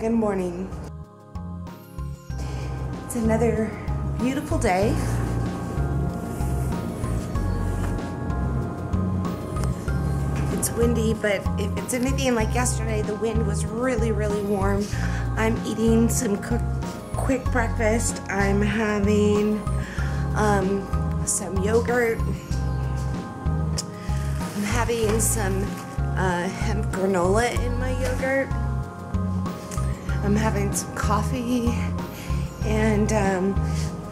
Good morning. It's another beautiful day. It's windy, but if it's anything like yesterday, the wind was really, really warm. I'm eating some quick breakfast. I'm having some yogurt. I'm having some hemp granola in my yogurt. I'm having some coffee, and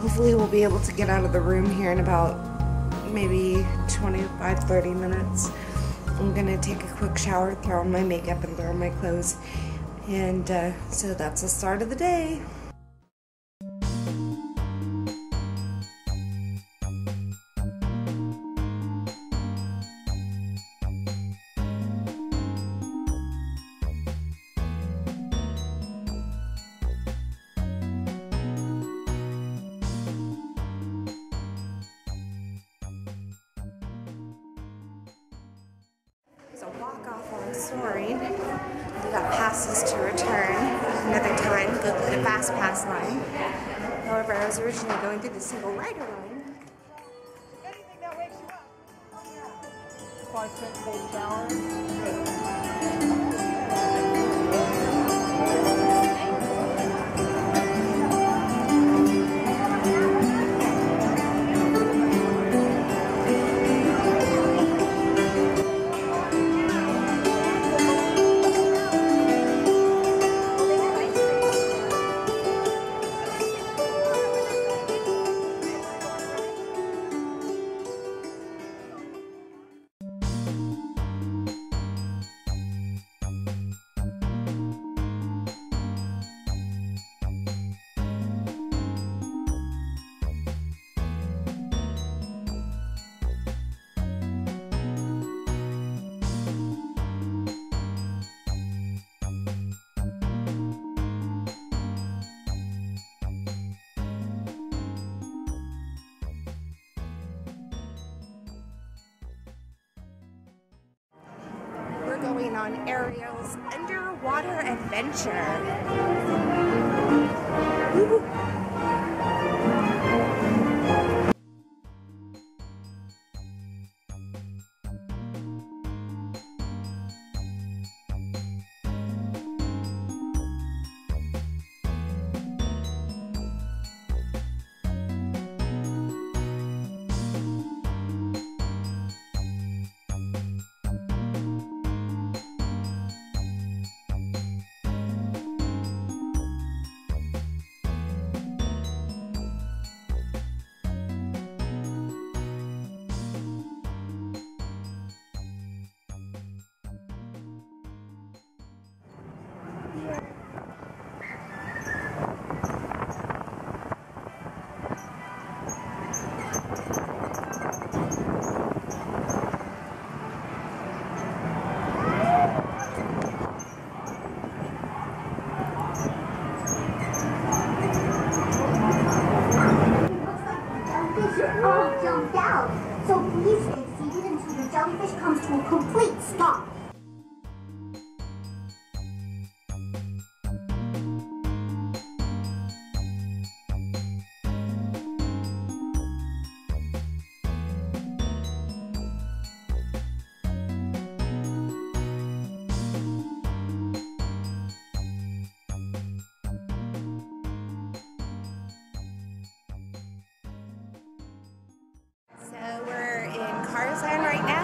hopefully we'll be able to get out of the room here in about maybe 25-30 minutes. I'm gonna take a quick shower, throw on my makeup and throw on my clothes, and so that's the start of the day. Soaring. We got passes to return another time, go through the fast pass line. However, I was originally going through the single rider line. Anything that wakes you up. Oh, yeah. 5 cents cold shower. Going on Ariel's underwater adventure. Woo-hoo.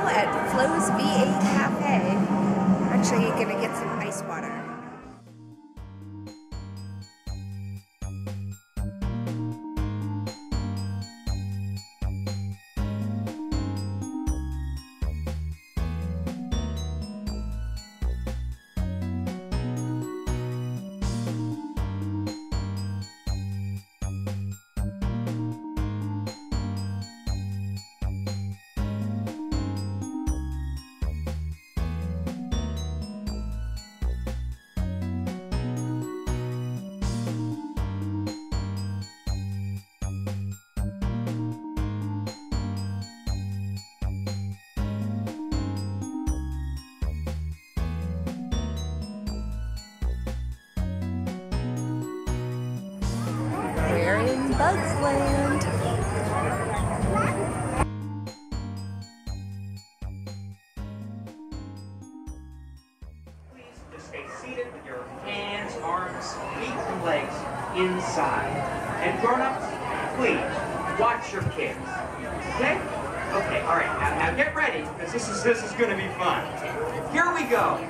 At Close VA Cafe. Actually, you're gonna get some ice water. Bugs Land. Please just stay seated with your hands, arms, feet, and legs inside. And grown-ups, please watch your kids. Okay? Okay, all right. Now get ready, because this is going to be fun. Here we go.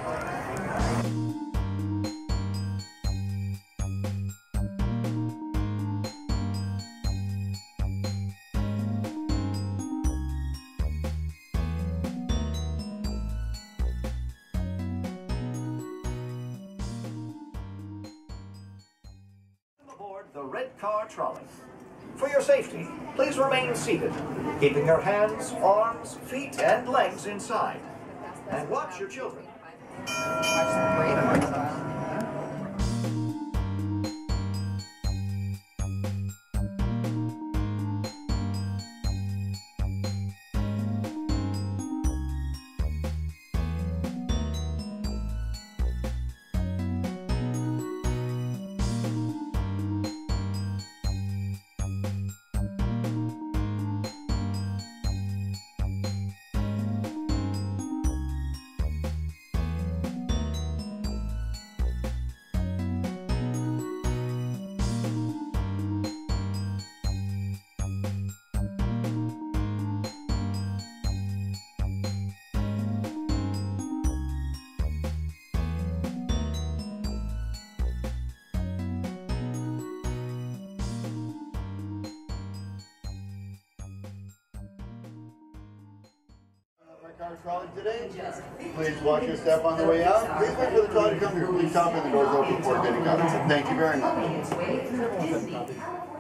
The red car trolley. For your safety, please remain seated, keeping your hands, arms, feet, and legs inside. And watch your children. Car trolley today. Please watch your step on the way out. Please wait for the trolley to come to your complete stop and the doors open before getting out. Thank you very much.